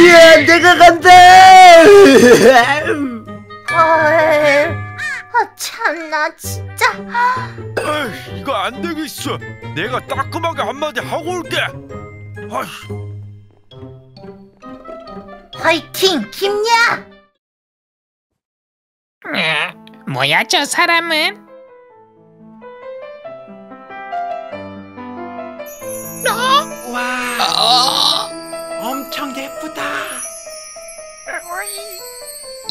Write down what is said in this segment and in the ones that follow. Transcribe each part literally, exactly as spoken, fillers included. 금수지야, 내가 간다. 아, 참나 진짜. 에이, 이거 안 되겠어. 내가 따끔하게 한마디 하고 올게. 화이팅, 김야. 뭐야, 저 사람은? 어? 와, 어? 엄청 예쁘다.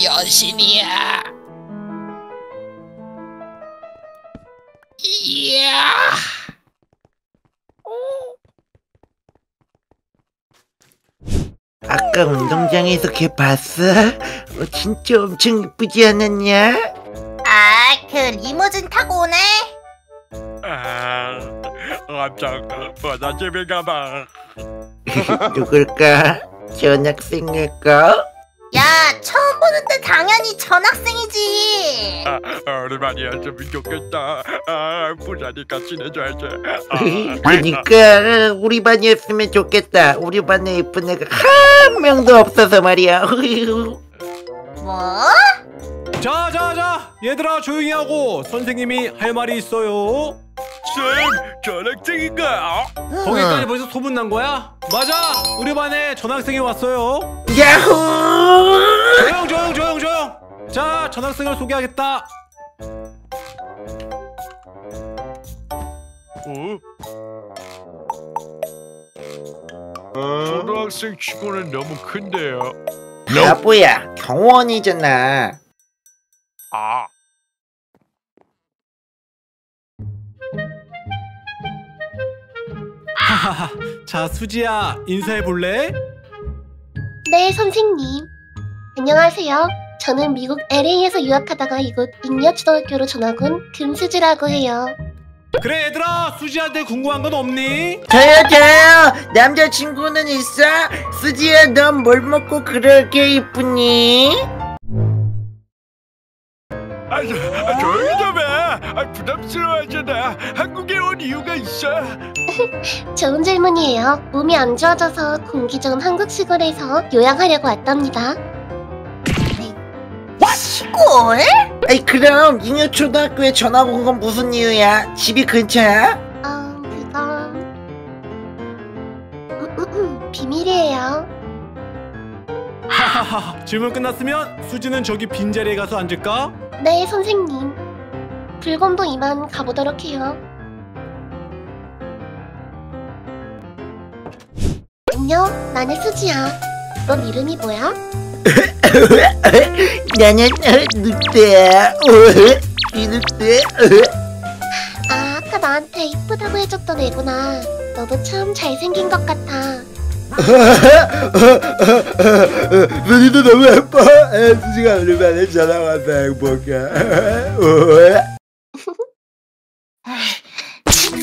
여신이야. 이야. 아까 운동장에서 걔 봤어? 어, 진짜 엄청 예쁘지 않았냐? 아, 그 리무진 타고 오네. 아... 깜짝 바다 집에 가봐. 누굴까? 전학생일까? 야, 처음 보는데 당연히 전학생이지. 아, 오랜만이야. 좀 좋겠다. 아, 부자니까 친해져야지. 아. 그러니까 우리 반이었으면 좋겠다. 우리 반에 예쁜 애가 한 명도 없어서 말이야. 뭐? 자, 자, 자, 얘들아 조용히 하고 선생님이 할 말이 있어요. 쌤, 전학생인가? 거기까지 벌써 소문난 거야? 맞아! 우리 반에 전학생이 왔어요. 야호! 조용, 조용, 조용, 조용! 자, 전학생을 소개하겠다. 어? 초등학생 치고는 너무 큰데요. 여보야, 경원이잖아. 아. 자, 수지야, 인사해볼래? 네, 선생님. 안녕하세요. 저는 미국 엘에이에서 유학하다가 이곳 잉여초등학교로 전학 온 금수지라고 해요. 그래, 얘들아, 수지한테 궁금한 건 없니? 저요, 저요. 남자친구는 있어? 수지야, 넌 뭘 먹고 그렇게 이쁘니? 아, 조용히 좀 해. 아, 부담스러워하잖아. 한국에 온 이유가 있어? 좋은 질문이에요. 몸이 안 좋아져서 공기 좋은 한국 시골에서 요양하려고 왔답니다. 시골? 아이, 그럼 잉여초등학교에 전학 온 건 무슨 이유야? 집이 근처야? 어, 그건... 비밀이에요. 하하하, 질문 끝났으면 수지는 저기 빈자리에 가서 앉을까? 네, 선생님. 불곰도 이만 가보도록 해요. 안녕, 나는 수지야. 넌 이름이 뭐야? 나는 늑대야. 늑대. 아, 아까 나한테 이쁘다고 해줬던 애구나. 너도 참 잘생긴 것 같아. 수지도 너무 예뻐. 수지가 얼마나 전화 와서 행복해.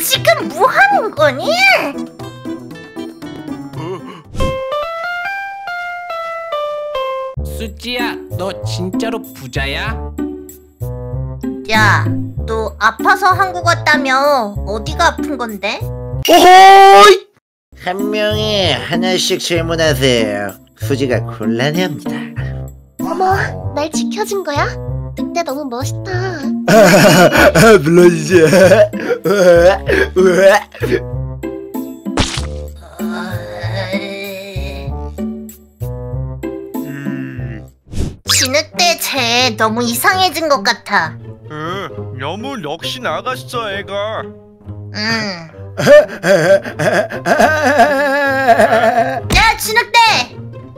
지금 뭐 하는 거니? 수지야, 너 진짜로 부자야? 야, 너 아파서 한국 왔다며. 어디가 아픈 건데? 오호이! 한 명이 하나씩 질문하세요. 수지가 곤란해합니다. 어머, 날 지켜준 거야? 늑대 너무 멋있다. 물론이지. 진흙대 쟤 너무 이상해진 것 같아. 응, 너무 역시 나갔어 애가. 응. 야, 진흙대!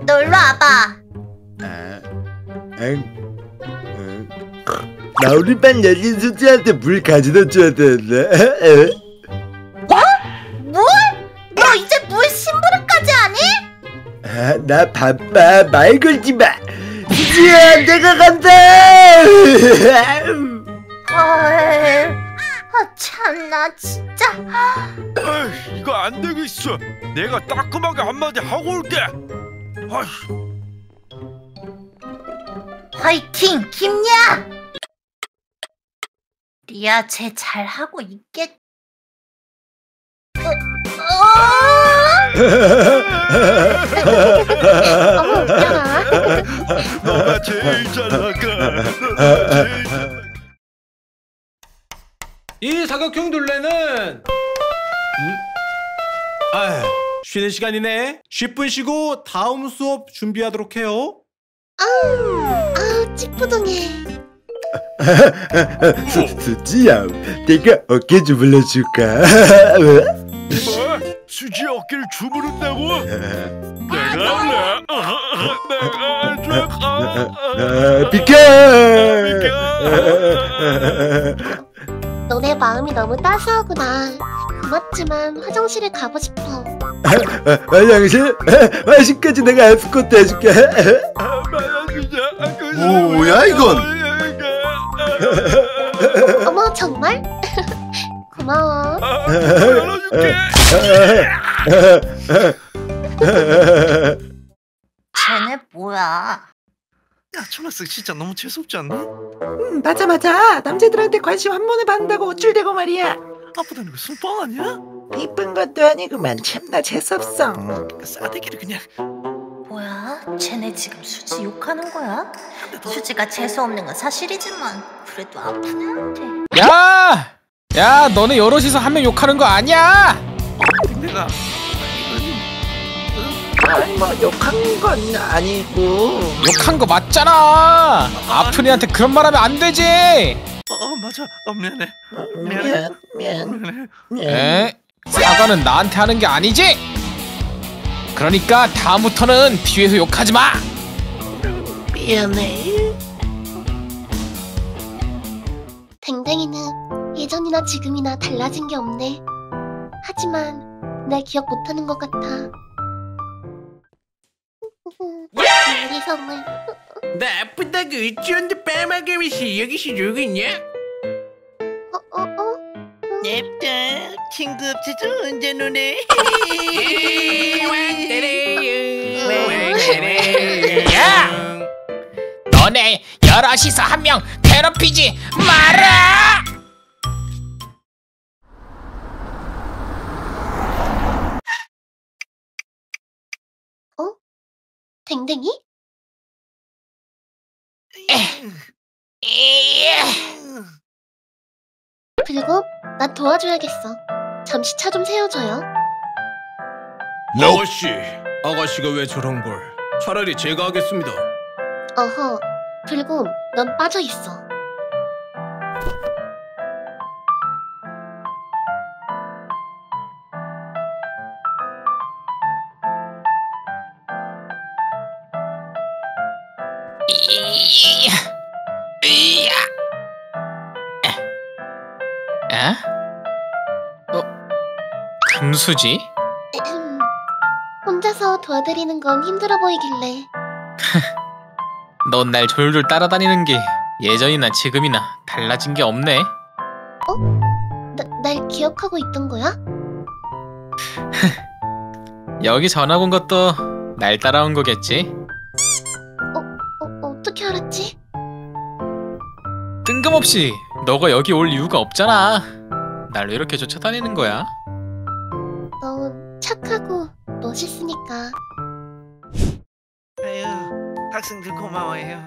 너 일로 와봐. 아, 응, 응. 나 우리 반 여신 수지한테 물 가져다 줘야 되는데. 뭐? 물? 너 이제 물 심부름까지 하니? 아, 나 바빠. 말 걸지 마. 수지야, 내가 간다. 어... 아, 참나 진짜. 에이, 이거 안 되겠어. 내가 따끔하게 한마디 하고 올게. 화이팅, 김야. 리아, 쟤 잘 하고 있겠. 어, 어! 너가 제일 잘 나가. 이 사각형 둘레는 음? 아휴, 쉬는 시간이네. 십 분 쉬고 다음 수업 준비하도록 해요. 아우, 아우 찌뿌둥해. 수지야, 내가 어깨 주물러줄까? 뭐? 수지 어깨를 주무른다고? 내가 내가 내가 비켜! 비켜! 너네 마음이 너무 따스하구나. 고맙지만 화장실에 가고 싶어. 화장실? 화장실까지 내가 에스코트 해줄게. 뭐야 이건? 어머 정말? 고마워. 쟤네 뭐야? 야 초록색 진짜 너무 재수없지 않나? 응 맞아 맞아. 남자들한테 관심 한 번에 받는다고 어쭐대고 말이야. 아프다 이거 술빵 아니야? 이쁜 것도 아니구만. 참나 재수없어. 싸대기를 그냥. 뭐야? 쟤네 지금 수지 욕하는 거야? 수지가 재수없는 건 사실이지만 그래도 아픈 애한테. 야! 야 너네 여럿이서 한 명 욕하는 거 아니야! 근데 나... 아니 뭐 욕한 건 아니고... 욕한 거 맞잖아! 아픈 애한테 그런 말 하면 안 되지! 어, 어 맞아. 어, 미안해. 어, 미안, 미안, 미안. 미안. 에? 사과는 나한테 하는 게 아니지? 그러니까 다음부터는 뒤에서 욕하지 마. 미안해. 댕댕이는 예전이나 지금이나 달라진 게 없네. 하지만 날 기억 못하는 것 같아. 우리 선물. 나 아프다고 유치원도 빼먹으면서 여기서 놀고 있냐? 어, 어, 어? 냅다. 친구 없어서 혼자 노네. 야! 너네 여럿이서 한 명 괴롭히지 마라! 어? 댕댕이? 그리고 나 도와줘야겠어. 잠시 차 좀 세워줘요. 아가씨! 아가씨가 왜 저런 걸? 차라리 제가 하겠습니다. 어허, 불곰, 넌 빠져있어. 금수지? 혼자서 도와드리는 건 힘들어 보이길래. 넌 날 졸졸 따라다니는 게 예전이나 지금이나 달라진 게 없네. 어? 나, 날 기억하고 있던 거야? 여기 전학 온 것도 날 따라온 거겠지? 어? 어? 어떻게 알았지? 뜬금없이 너가 여기 올 이유가 없잖아. 날 왜 이렇게 쫓아다니는 거야? 착하고 멋있으니까. 아유, 학생들 고마워요.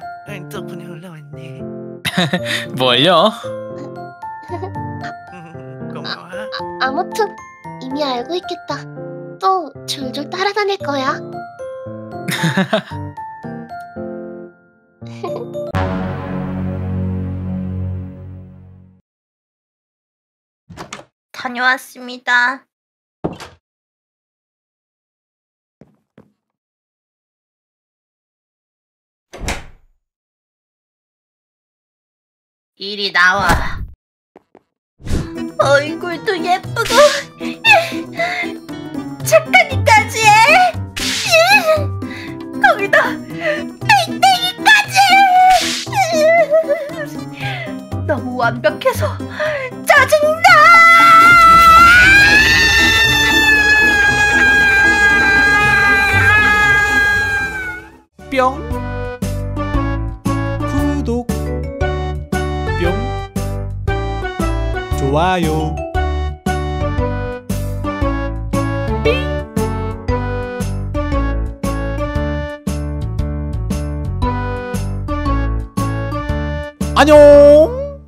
덕분에 올라왔네. 뭘요? 고마워. 아, 아, 아무튼 이미 알고 있겠다. 또 줄줄 따라다닐 거야. 다녀왔습니다. 이리 나와. 얼굴도 예쁘고 착하기까지 해. 거기다 땡땡이까지. 너무 완벽해서 짜증나. 뿅. 좋아요. 안녕.